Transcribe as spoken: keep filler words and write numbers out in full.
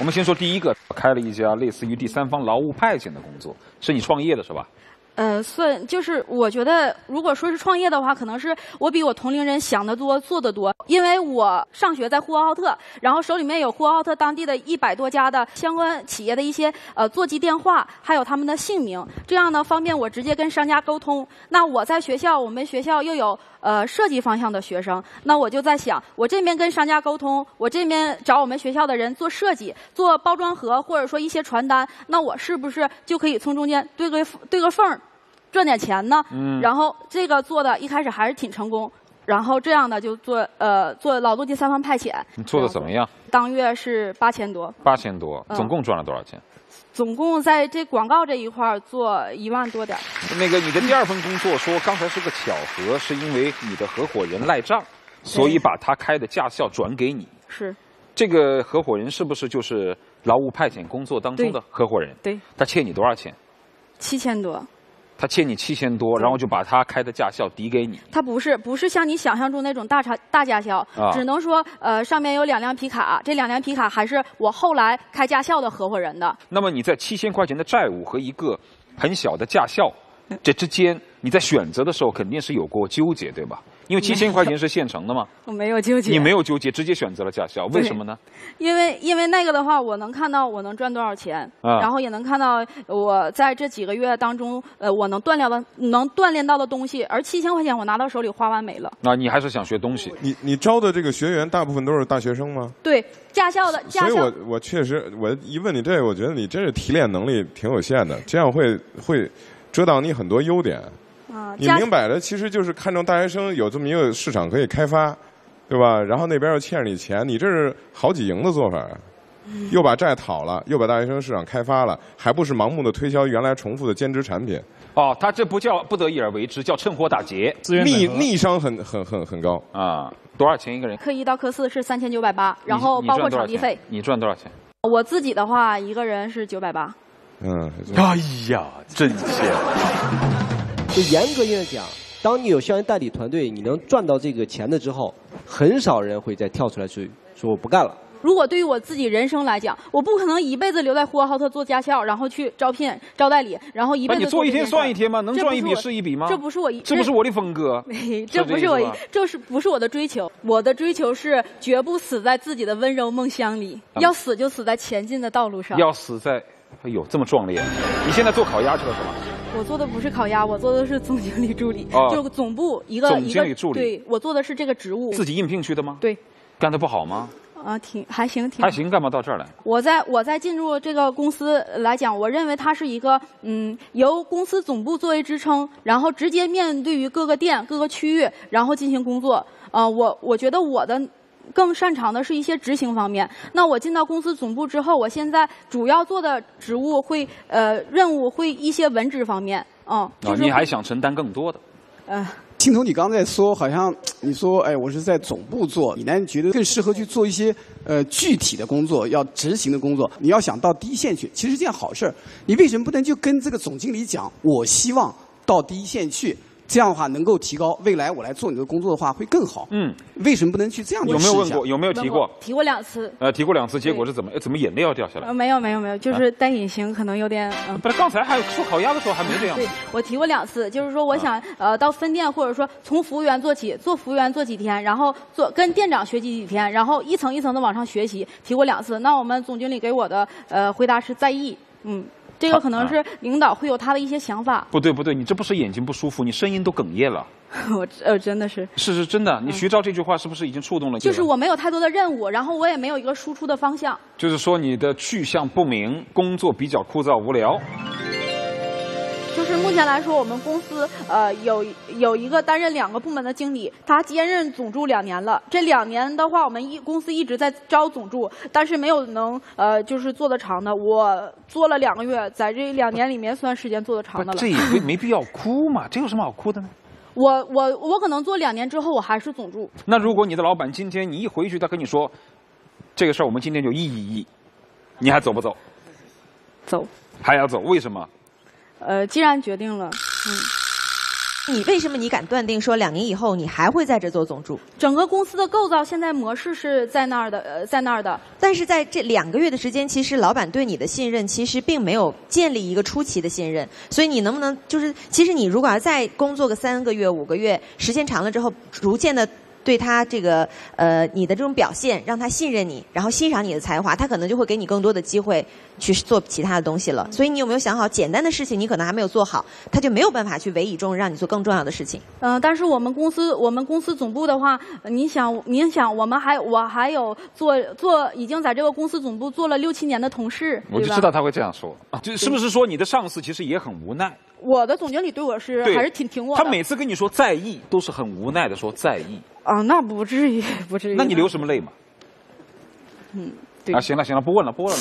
我们先说第一个，开了一家类似于第三方劳务派遣的工作，是你创业的是吧？呃，算就是我觉得，如果说是创业的话，可能是我比我同龄人想得多，做得多。因为我上学在呼和浩特，然后手里面有呼和浩特当地的一百多家的相关企业的一些呃座机电话，还有他们的姓名，这样呢方便我直接跟商家沟通。那我在学校，我们学校又有呃设计方向的学生，那我就在想，我这边跟商家沟通，我这边找我们学校的人做设计、做包装盒，或者说一些传单，那我是不是就可以从中间对个对个缝儿？ 赚点钱呢，嗯、然后这个做的一开始还是挺成功，然后这样的就做呃做劳动第三方派遣。你做的怎么样？当月是八千多。八千多，总共赚了多少钱？嗯、总共在这广告这一块做一万多点。那个你的第二份工作说刚才是个巧合，是因为你的合伙人赖账，所以把他开的驾校转给你。是。这个合伙人是不是就是劳务派遣工作当中的合伙人？对。对他欠你多少钱？七千多。 他欠你七千多，然后就把他开的驾校抵给你。他不是不是像你想象中那种大驾大驾校，啊、只能说呃上面有两辆皮卡，这两辆皮卡还是我后来开驾校的合伙人的。那么你在七千块钱的债务和一个很小的驾校这之间，你在选择的时候肯定是有过纠结，对吧？因为七千块钱是现成的嘛。我没有纠结。你没有纠结，直接选择了驾校，为什么呢？因为因为那个的话，我能看到我能赚多少钱，啊、然后也能看到我在这几个月当中，呃，我能锻炼的能锻炼到的东西。而七千块钱我拿到手里花完没了。啊，你还是想学东西。你你招的这个学员大部分都是大学生吗？对，驾校的。驾校所以我我确实，我一问你这，我觉得你这提炼能力挺有限的，这样会会。 遮挡你很多优点，啊、你明摆着其实就是看中大学生有这么一个市场可以开发，对吧？然后那边又欠着你钱，你这是好几赢的做法，嗯、又把债讨了，又把大学生市场开发了，还不是盲目的推销原来重复的兼职产品？哦，他这不叫不得已而为之，叫趁火打劫，逆逆商很很很很高啊！多少钱一个人？科一到科四是三千九百八，然后包括场地费。你赚多少钱？我自己的话，一个人是九百八。 嗯，哎呀，真香！就严格意义上讲，当你有校园代理团队，你能赚到这个钱的之后，很少人会再跳出来去说我不干了。如果对于我自己人生来讲，我不可能一辈子留在呼和浩特做驾校，然后去招聘招代理，然后一辈子。那你做一天算一天吗？能赚一笔是一笔吗？这不是我，这不是我的风格。这不是我，这是不是我的追求？我的追求是绝不死在自己的温柔梦乡里，嗯、要死就死在前进的道路上。要死在。 哎呦，这么壮烈！你现在做烤鸭去了是吧？我做的不是烤鸭，我做的是总经理助理，哦、就是总部一个总经理助理。对，我做的是这个职务。自己应聘去的吗？对。干得不好吗？啊，挺还行，挺还行。干嘛到这儿来？我在我在进入这个公司来讲，我认为它是一个嗯，由公司总部作为支撑，然后直接面对于各个店、各个区域，然后进行工作。啊、呃，我我觉得我的。 更擅长的是一些执行方面。那我进到公司总部之后，我现在主要做的职务会呃任务会一些文职方面，嗯。就是、啊，你还想承担更多的？呃，听从你刚才说，好像你说，哎，我是在总部做，你呢觉得更适合去做一些呃具体的工作，要执行的工作，你要想到第一线去，其实是件好事儿。你为什么不能就跟这个总经理讲，我希望到第一线去？ 这样的话，能够提高未来我来做你的工作的话，会更好。嗯，为什么不能去这样的？有没有问过？有没有提过？提过两次。呃，提过两次，结果是怎么？怎么眼泪要掉下来？呃，没有，没有，没有，就是戴隐形可能有点。嗯、不是，刚才还说烤鸭的时候还没这样。对，我提过两次，就是说我想、啊、呃到分店或者说从服务员做起，做服务员做几天，然后做跟店长学习几天，然后一层一层的往上学习。提过两次，那我们总经理给我的呃回答是在意，嗯。 这个可能是领导会有他的一些想法。啊、不对不对，你这不是眼睛不舒服，你声音都哽咽了。我呃真的是。是是真的，你徐钊这句话是不是已经触动了你？就是我没有太多的任务，然后我也没有一个输出的方向。就是说你的去向不明，工作比较枯燥无聊。就是目前来说，我们公司呃有有一个担任两个部门的经理，他兼任总助两年了。这两年的话，我们一公司一直在招总助，但是没有能呃就是做得长的。我做了两个月，在这两年里面算时间做得长的了。这也没没必要哭嘛，这有什么好哭的呢？我我我可能做两年之后，我还是总助。那如果你的老板今天你一回去，他跟你说这个事儿，我们今天就一一一，你还走不走？走。还要走？为什么？ 呃，既然决定了，嗯。你为什么你敢断定说两年以后你还会在这做总助？整个公司的构造现在模式是在那儿的，呃，在那儿的。但是在这两个月的时间，其实老板对你的信任其实并没有建立一个出奇的信任。所以你能不能就是，其实你如果要再工作个三个月、五个月，时间长了之后，逐渐的对他这个呃你的这种表现，让他信任你，然后欣赏你的才华，他可能就会给你更多的机会去做其他的东西了。所以你有没有想好，简单的事情你可能还没有做好，他就没有办法去委以重任，让你做更重要的事情。嗯、呃，但是我们公司，我们公司总部的话，您想，您想，我们还我还有做做已经在这个公司总部做了六七年的同事，我就知道他会这样说，啊、就是不是说你的上司其实也很无奈？我的总经理对我是还是挺挺我的。他每次跟你说在意，都是很无奈的说在意。啊，那不至于，不至于。那你流什么泪嘛？嗯，对。啊，行了行了，不问了不问了。